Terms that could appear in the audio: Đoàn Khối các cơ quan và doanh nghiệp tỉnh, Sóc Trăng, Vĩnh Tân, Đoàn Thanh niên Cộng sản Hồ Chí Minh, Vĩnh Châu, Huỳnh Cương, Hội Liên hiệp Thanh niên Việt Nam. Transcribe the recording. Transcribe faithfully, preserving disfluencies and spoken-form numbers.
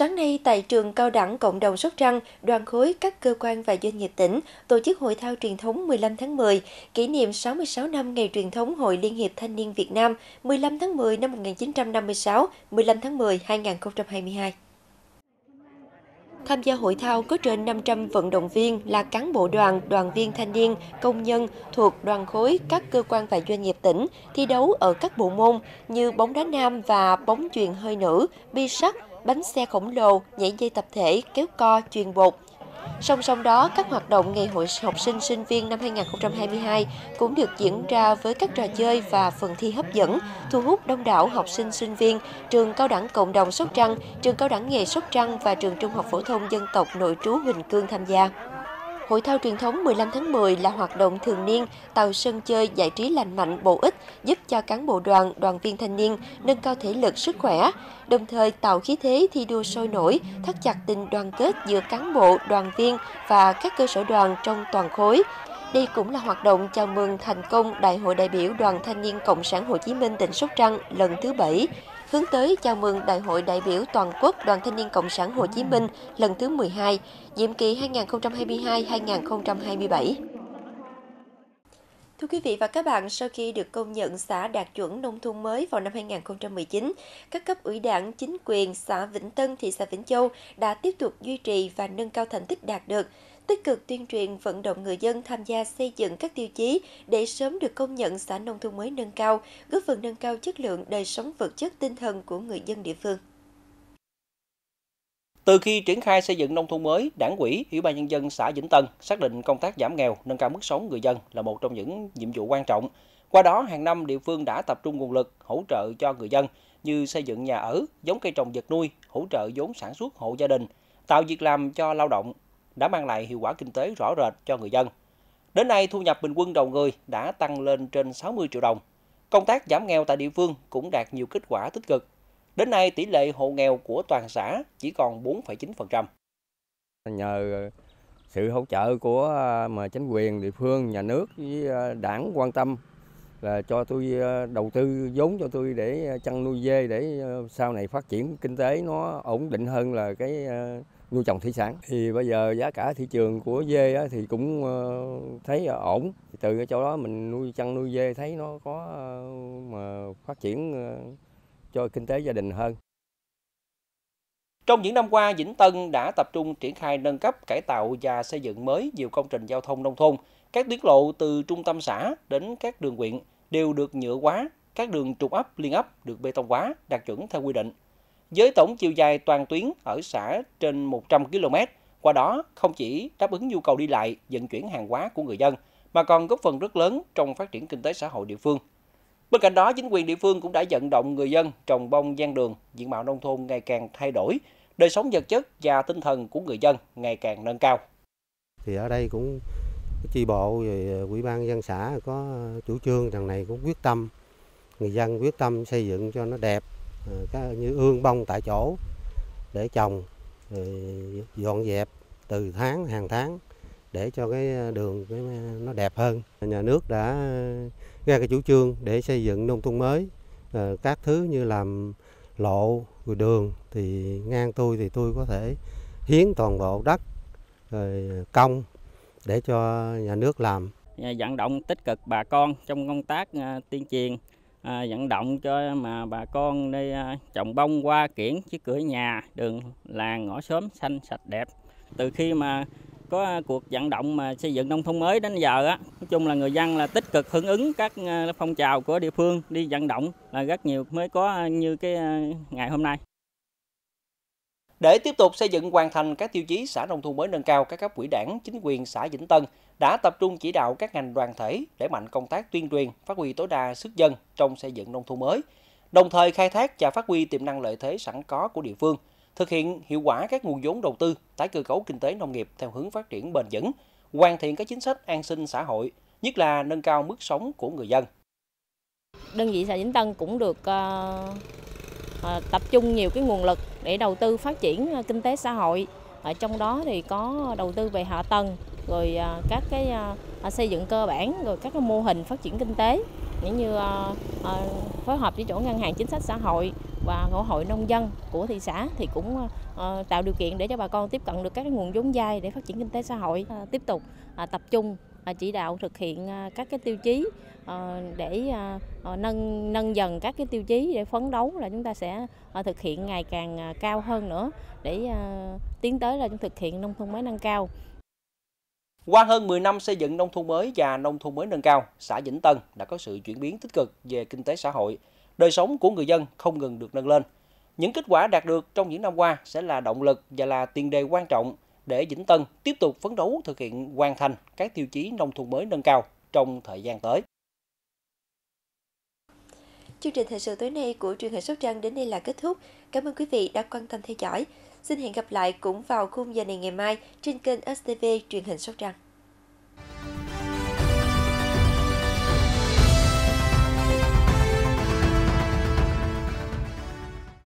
Sáng nay, tại trường cao đẳng cộng đồng Sóc Trăng, đoàn khối các cơ quan và doanh nghiệp tỉnh tổ chức hội thao truyền thống mười lăm tháng mười, kỷ niệm sáu mươi sáu năm ngày truyền thống Hội Liên hiệp Thanh niên Việt Nam mười lăm tháng mười năm một nghìn chín trăm năm mươi sáu, mười lăm tháng mười năm hai nghìn không trăm hai mươi hai. Tham gia hội thao có trên năm trăm vận động viên là cán bộ đoàn, đoàn viên thanh niên, công nhân thuộc đoàn khối các cơ quan và doanh nghiệp tỉnh thi đấu ở các bộ môn như bóng đá nam và bóng chuyền hơi nữ, bi sắt, bánh xe khổng lồ, nhảy dây tập thể, kéo co, chuyền bột. Song song đó, các hoạt động ngày hội học sinh sinh viên năm hai nghìn không trăm hai mươi hai cũng được diễn ra với các trò chơi và phần thi hấp dẫn, thu hút đông đảo học sinh sinh viên trường cao đẳng cộng đồng Sóc Trăng, trường cao đẳng nghề Sóc Trăng và trường trung học phổ thông dân tộc nội trú Huỳnh Cương tham gia. Hội thao truyền thống mười lăm tháng mười là hoạt động thường niên tạo sân chơi giải trí lành mạnh, bổ ích, giúp cho cán bộ đoàn, đoàn viên thanh niên nâng cao thể lực, sức khỏe, đồng thời tạo khí thế thi đua sôi nổi, thắt chặt tình đoàn kết giữa cán bộ, đoàn viên và các cơ sở đoàn trong toàn khối. Đây cũng là hoạt động chào mừng thành công Đại hội đại biểu Đoàn Thanh niên Cộng sản Hồ Chí Minh tỉnh Sóc Trăng lần thứ bảy, hướng tới chào mừng Đại hội đại biểu Toàn quốc Đoàn Thanh niên Cộng sản Hồ Chí Minh lần thứ mười hai, nhiệm kỳ hai nghìn không trăm hai mươi hai đến hai nghìn không trăm hai mươi bảy. Thưa quý vị và các bạn, sau khi được công nhận xã đạt chuẩn nông thôn mới vào năm hai nghìn không trăm mười chín, các cấp ủy đảng, chính quyền xã Vĩnh Tân, thị xã Vĩnh Châu đã tiếp tục duy trì và nâng cao thành tích đạt được, tích cực tuyên truyền vận động người dân tham gia xây dựng các tiêu chí để sớm được công nhận xã nông thôn mới nâng cao, góp phần nâng cao chất lượng đời sống vật chất tinh thần của người dân địa phương. Từ khi triển khai xây dựng nông thôn mới, Đảng ủy, Ủy ban nhân dân xã Vĩnh Tân xác định công tác giảm nghèo, nâng cao mức sống người dân là một trong những nhiệm vụ quan trọng. Qua đó, hàng năm địa phương đã tập trung nguồn lực hỗ trợ cho người dân như xây dựng nhà ở, giống cây trồng vật nuôi, hỗ trợ vốn sản xuất hộ gia đình, tạo việc làm cho lao động, đã mang lại hiệu quả kinh tế rõ rệt cho người dân. Đến nay, thu nhập bình quân đầu người đã tăng lên trên sáu mươi triệu đồng. Công tác giảm nghèo tại địa phương cũng đạt nhiều kết quả tích cực. Đến nay, tỷ lệ hộ nghèo của toàn xã chỉ còn bốn phẩy chín phần trăm. Nhờ sự hỗ trợ của mà chính quyền địa phương, nhà nước với đảng quan tâm là cho tôi đầu tư vốn cho tôi để chăn nuôi dê để sau này phát triển kinh tế nó ổn định hơn là cái nuôi trồng thủy sản. Thì bây giờ giá cả thị trường của dê thì cũng thấy ổn. Từ cái chỗ đó mình nuôi chăn nuôi dê thấy nó có mà phát triển cho kinh tế gia đình hơn. Trong những năm qua, Vĩnh Tân đã tập trung triển khai nâng cấp, cải tạo và xây dựng mới nhiều công trình giao thông nông thôn. Các tuyến lộ từ trung tâm xã đến các đường huyện đều được nhựa hóa, các đường trục ấp, liên ấp được bê tông hóa, đạt chuẩn theo quy định. Với tổng chiều dài toàn tuyến ở xã trên một trăm ki lô mét, qua đó không chỉ đáp ứng nhu cầu đi lại, vận chuyển hàng hóa của người dân, mà còn góp phần rất lớn trong phát triển kinh tế xã hội địa phương. Bên cạnh đó, chính quyền địa phương cũng đã vận động người dân trồng bông gian đường, diện mạo nông thôn ngày càng thay đổi, đời sống vật chất và tinh thần của người dân ngày càng nâng cao. Thì ở đây cũng chi bộ về ủy ban dân xã có chủ trương rằng này cũng quyết tâm, người dân quyết tâm xây dựng cho nó đẹp, như ương bông tại chỗ để trồng, dọn dẹp từ tháng hàng tháng để cho cái đường nó đẹp hơn. Nhà nước đã ra cái chủ trương để xây dựng nông thôn mới, các thứ như làm lộ, rồi đường thì ngang tôi thì tôi có thể hiến toàn bộ đất rồi công để cho nhà nước làm. Vận động tích cực bà con trong công tác tuyên truyền, vận động cho mà bà con đây trồng bông hoa kiển chứ cửa nhà, đường làng ngõ xóm xanh sạch đẹp. Từ khi mà có cuộc vận động mà xây dựng nông thôn mới đến giờ á, nói chung là người dân là tích cực hưởng ứng các phong trào của địa phương đi vận động là rất nhiều mới có như cái ngày hôm nay. Để tiếp tục xây dựng hoàn thành các tiêu chí xã nông thôn mới nâng cao, các cấp ủy đảng, chính quyền xã Vĩnh Tân đã tập trung chỉ đạo các ngành đoàn thể đẩy mạnh công tác tuyên truyền, phát huy tối đa sức dân trong xây dựng nông thôn mới, đồng thời khai thác và phát huy tiềm năng lợi thế sẵn có của địa phương, thực hiện hiệu quả các nguồn vốn đầu tư, tái cơ cấu kinh tế nông nghiệp theo hướng phát triển bền vững, hoàn thiện các chính sách an sinh xã hội, nhất là nâng cao mức sống của người dân. Đơn vị xã Vĩnh Tân cũng được uh, uh, tập trung nhiều cái nguồn lực để đầu tư phát triển uh, kinh tế xã hội. Ở trong đó thì có đầu tư về hạ tầng, rồi uh, các cái uh, xây dựng cơ bản, rồi các cái mô hình phát triển kinh tế. cũng như phối hợp với chỗ ngân hàng chính sách xã hội và hội nông dân của thị xã thì cũng tạo điều kiện để cho bà con tiếp cận được các nguồn vốn vay để phát triển kinh tế xã hội. Tiếp tục tập trung chỉ đạo thực hiện các cái tiêu chí để nâng nâng dần các cái tiêu chí để phấn đấu là chúng ta sẽ thực hiện ngày càng cao hơn nữa để tiến tới là chúng thực hiện nông thôn mới nâng cao. Qua hơn mười năm xây dựng nông thôn mới và nông thôn mới nâng cao, xã Vĩnh Tân đã có sự chuyển biến tích cực về kinh tế xã hội, đời sống của người dân không ngừng được nâng lên. Những kết quả đạt được trong những năm qua sẽ là động lực và là tiền đề quan trọng để Vĩnh Tân tiếp tục phấn đấu thực hiện hoàn thành các tiêu chí nông thôn mới nâng cao trong thời gian tới. Chương trình thời sự tối nay của truyền hình Sóc Trăng đến đây là kết thúc. Cảm ơn quý vị đã quan tâm theo dõi. Xin hẹn gặp lại cũng vào khung giờ này ngày mai trên kênh ét tê vê truyền hình Sóc Trăng.